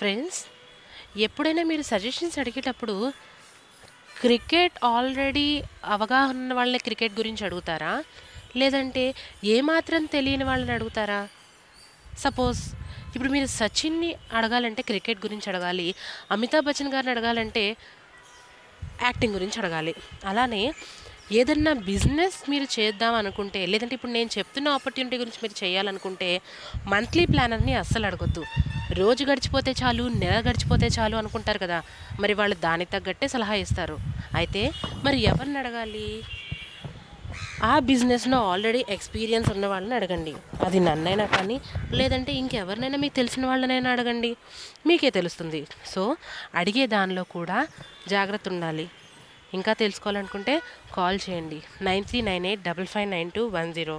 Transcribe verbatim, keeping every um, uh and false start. Friends, ఎప్పుడైనా మీరు suggestions అడిగేటప్పుడు క్రికెట్ ఆల్రెడీ అవగాహన ఉన్న వాళ్ళని క్రికెట్ గురించి అడుగుతారా లేదంటే ఏ మాత్రం తెలియని వాళ్ళని అడుగుతారా? సపోజ్ ఇప్పుడు మీరు సచిన్ని అడగాలంటే క్రికెట్ గురించి అడగాలి, అమితాబ్ బచ్చన్ గారిని అడగాలంటే యాక్టింగ్ గురించి అడగాలి. అలానే ఏదన్నా బిజినెస్ మీరు చేద్దాం అనుకుంటే లేదంటే ఇప్పుడు నేను చెప్తున్న ఆపర్చునిటీ గురించి మీరు చేయాలనుకుంటే మంత్లీ ప్లానర్ని అస్సలు అడగొద్దు. రోజు గడిచిపోతే చాలు, నెల గడిచిపోతే చాలు అనుకుంటారు కదా, మరి వాళ్ళు దానికి తగ్గట్టే సలహా ఇస్తారు. అయితే మరి ఎవరిని అడగాలి? ఆ బిజినెస్లో ఆల్రెడీ ఎక్స్పీరియన్స్ ఉన్న వాళ్ళని అడగండి, అది నన్నైనా కానీ లేదంటే ఇంకెవరినైనా మీకు తెలిసిన వాళ్ళనైనా అడగండి, మీకే తెలుస్తుంది. సో అడిగే దానిలో కూడా జాగ్రత్త ఉండాలి. ఇంకా తెలుసుకోవాలనుకుంటే కాల్ చేయండి nine three nine eight double five nine two one zero.